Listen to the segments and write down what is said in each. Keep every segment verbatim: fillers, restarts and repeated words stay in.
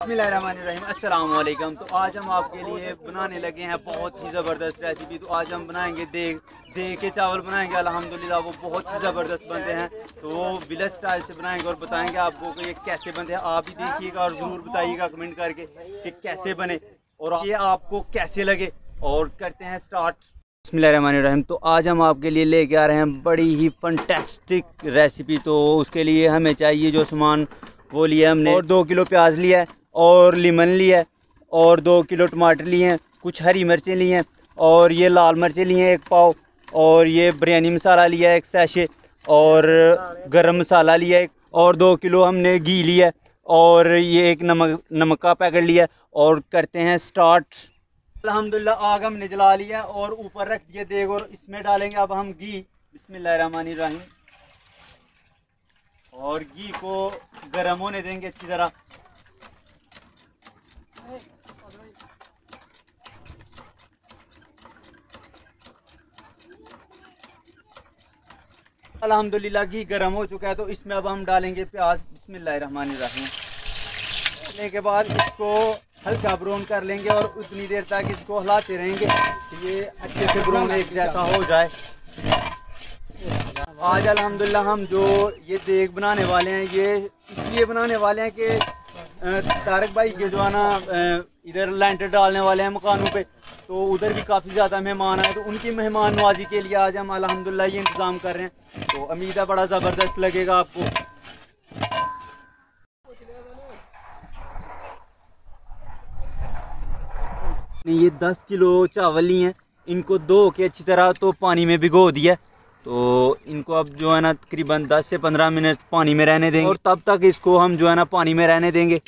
बिस्मिल्लाहिर्रहमानिर्रहीम, अस्सलामुअलैकुम। तो आज हम आपके लिए बनाने लगे हैं बहुत ही ज़बरदस्त रेसिपी। तो आज हम बनाएंगे देग देग के चावल बनाएंगे। अल्हम्दुलिल्लाह वो बहुत ही ज़बरदस्त बनते हैं। तो वो विलेज स्टाइल से बनाएंगे और बताएंगे आपको कि ये कैसे बनते हैं। आप भी देखिएगा और ज़रूर बताइएगा कमेंट करके कि कैसे बने और ये आपको कैसे लगे। और करते हैं स्टार्ट। बिस्मिल्लाहिर्रहमानिर्रहीम। तो आज हम आपके लिए लेके आ रहे हैं बड़ी ही फंटेस्टिक रेसिपी। तो उसके लिए हमें चाहिए जो सामान वो लिया हमने, और दो किलो प्याज लिया है और लेमन लिया है और दो किलो टमाटर लिए हैं, कुछ हरी मिर्चें ली हैं और ये लाल मिर्चें लिए हैं एक पाव, और ये बिरयानी मसाला लिया है एक सैशे, और गरम मसाला लिया है, और दो किलो हमने घी लिया है, और ये एक नमक नमक का पैकेट लिया है। और करते हैं स्टार्ट। अल्हम्दुलिल्लाह आग हमने जला लिया और ऊपर रख दिया देग और इसमें डालेंगे अब हम घी। बिस्मिल्लाहिर्रहमानिर्रहीम। और घी को गर्म होने देंगे अच्छी तरह। अल्हम्दुलिल्लाह घी गर्म हो चुका है। तो इसमें अब हम डालेंगे प्याज। बिस्मिल्लाहिर्रहमानिर्रहीम। डालने के बाद इसको हल्का ब्राउन कर लेंगे और उतनी देर तक इसको हिलाते रहेंगे, ये अच्छे से ब्राउन एक जैसा हो जाए। आज अल्हम्दुलिल्लाह हम जो ये देग बनाने वाले हैं ये इसलिए बनाने वाले हैं कि तारक भाई के जो है ना इधर लेंटर डालने वाले हैं मकानों पे, तो उधर भी काफ़ी ज़्यादा मेहमान आए, तो उनकी मेहमान नवाजी के लिए आज हम अल्हम्दुलिल्लाह ये इंतज़ाम कर रहे हैं। तो उम्मीद है बड़ा ज़बरदस्त लगेगा आपको। ये दस किलो चावल लिए हैं, इनको धो के अच्छी तरह तो पानी में भिगो दिया। तो इनको अब जो है ना तकरीबन दस से पंद्रह मिनट पानी में रहने देंगे और तब तक इसको हम जो है ना पानी में रहने देंगे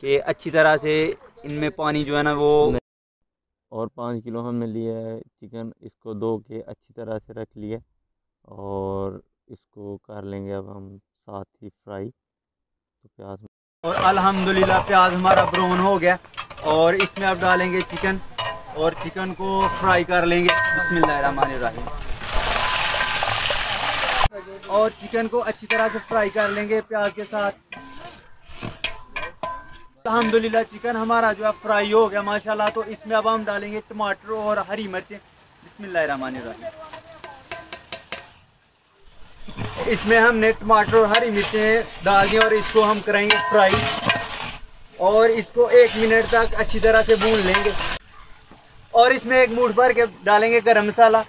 कि अच्छी तरह से इनमें पानी जो है ना वो। और पाँच किलो हमने लिया है चिकन, इसको धो के अच्छी तरह से रख लिया और इसको कर लेंगे अब हम साथ ही फ्राई। तो प्याज, और अल्हम्दुलिल्लाह प्याज हमारा ब्राउन हो गया और इसमें अब डालेंगे चिकन और चिकन को फ्राई कर लेंगे। बिस्मिल्लाहिर्रहमानिर्रहीम। और चिकन को अच्छी तरह से फ्राई कर लेंगे प्याज के साथ। अल्हम्दुलिल्लाह चिकन हमारा जो है फ्राई हो गया माशाल्लाह। तो इसमें अब हम डालेंगे टमाटर और हरी मिर्चें। बिस्मिल्लाहिर्रहमानिर्रहीम। इसमें हमने टमाटर और हरी मिर्चें डाल दी और इसको हम करेंगे फ्राई और इसको एक मिनट तक अच्छी तरह से भून लेंगे। और इसमें एक मुट्ठी भर के डालेंगे गरम मसाला।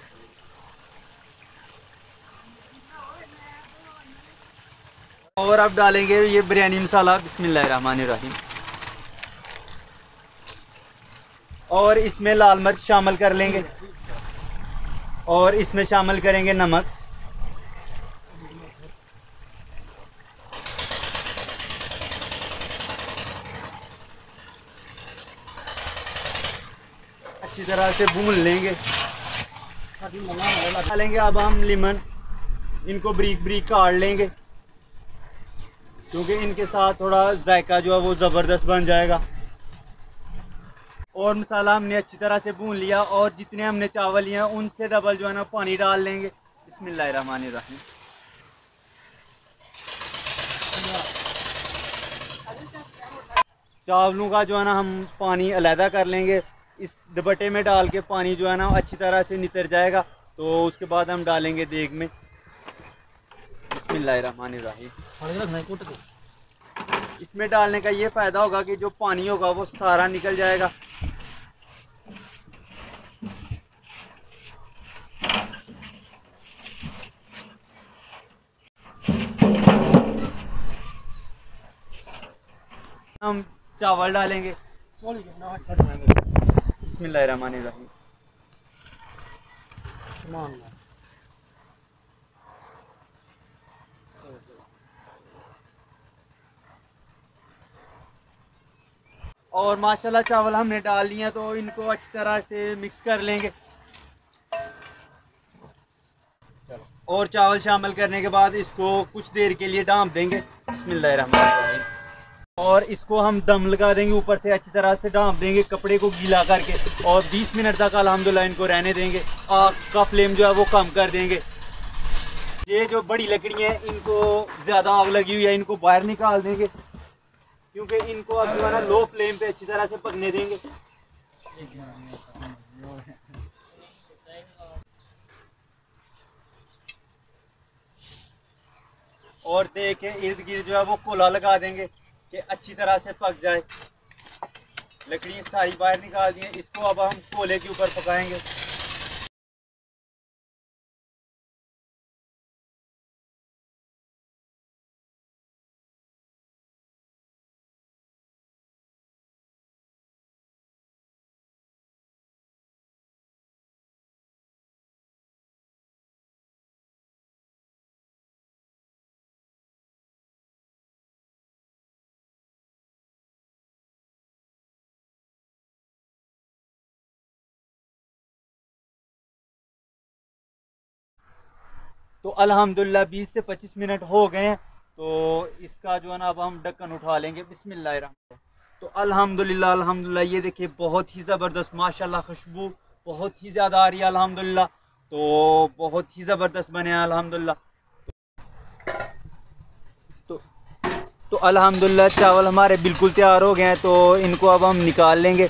और अब डालेंगे ये बिरयानी मसाला। बिस्मिल्लाहिर्रहमानिर्रहीम। और इसमें लाल मिर्च शामिल कर लेंगे और इसमें शामिल करेंगे नमक। अच्छी तरह से भून लेंगे। डालेंगे अब हम लेमन, इनको बारीक बारीक काट लेंगे क्योंकि इनके साथ थोड़ा जायका जो है वो ज़बरदस्त बन जाएगा। और मसाला हमने अच्छी तरह से भून लिया और जितने हमने चावल लिए हैं उनसे डबल जो है ना पानी डाल लेंगे। बिस्मिल्लाहिर्रहमानिर्रहीम। चावलों का जो है ना हम पानी अलहदा कर लेंगे, इस दुपट्टे में डाल के पानी जो है ना अच्छी तरह से नितर जाएगा। तो उसके बाद हम डालेंगे देग में। बिस्मिल्लाहिर्रहमानिर्रहीम। इसमें डालने का ये फायदा होगा कि जो पानी होगा वो सारा निकल जाएगा। हम चावल डालेंगे। बिस्मिल्लाहिर्रहमानिर्रहीम। और माशाल्लाह चावल हमने डाल लिए हैं तो इनको अच्छी तरह से मिक्स कर लेंगे। और चावल शामिल करने के बाद इसको कुछ देर के लिए डांप देंगे। बिस्मिल्लाहिर्रहमानिर्रहीम। और इसको हम दम लगा देंगे, ऊपर से अच्छी तरह से डांप देंगे कपड़े को गीला करके और बीस मिनट तक अल्हम्दुलिल्लाह इनको रहने देंगे। आग का फ्लेम जो है वो कम कर देंगे। ये जो बड़ी लकड़ियाँ हैं इनको ज़्यादा आग लगी हुई है, इनको बाहर निकाल देंगे। क्योंकि इनको अब जो है ना लो फ्लेम पे अच्छी तरह से पकने देंगे। और देखे इर्द गिर्द जो है वो कोला लगा देंगे कि अच्छी तरह से पक जाए। लकड़ियाँ सारी बाहर निकाल दी हैं, इसको अब हम कोले के ऊपर पकाएंगे। तो अल्हम्दुलिल्लाह बीस से पच्चीस मिनट हो गए हैं, तो इसका जो है ना अब हम ढक्कन उठा लेंगे। बिस्मिल्लाह। तो अल्हम्दुलिल्लाह अल्हम्दुलिल्लाह ये देखिए बहुत ही ज़बरदस्त माशाल्लाह खुशबू बहुत ही ज़्यादा आ रही है अल्हम्दुलिल्लाह। तो बहुत ही ज़बरदस्त बने हैं अल्हम्दुलिल्लाह। तो तो अल्हम्दुलिल्लाह चावल हमारे बिल्कुल तैयार हो गए हैं, तो इनको अब हम निकाल लेंगे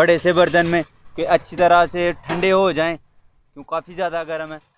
बड़े से बर्तन में कि अच्छी तरह से ठंडे हो जाएँ, क्यों काफ़ी ज़्यादा गर्म है।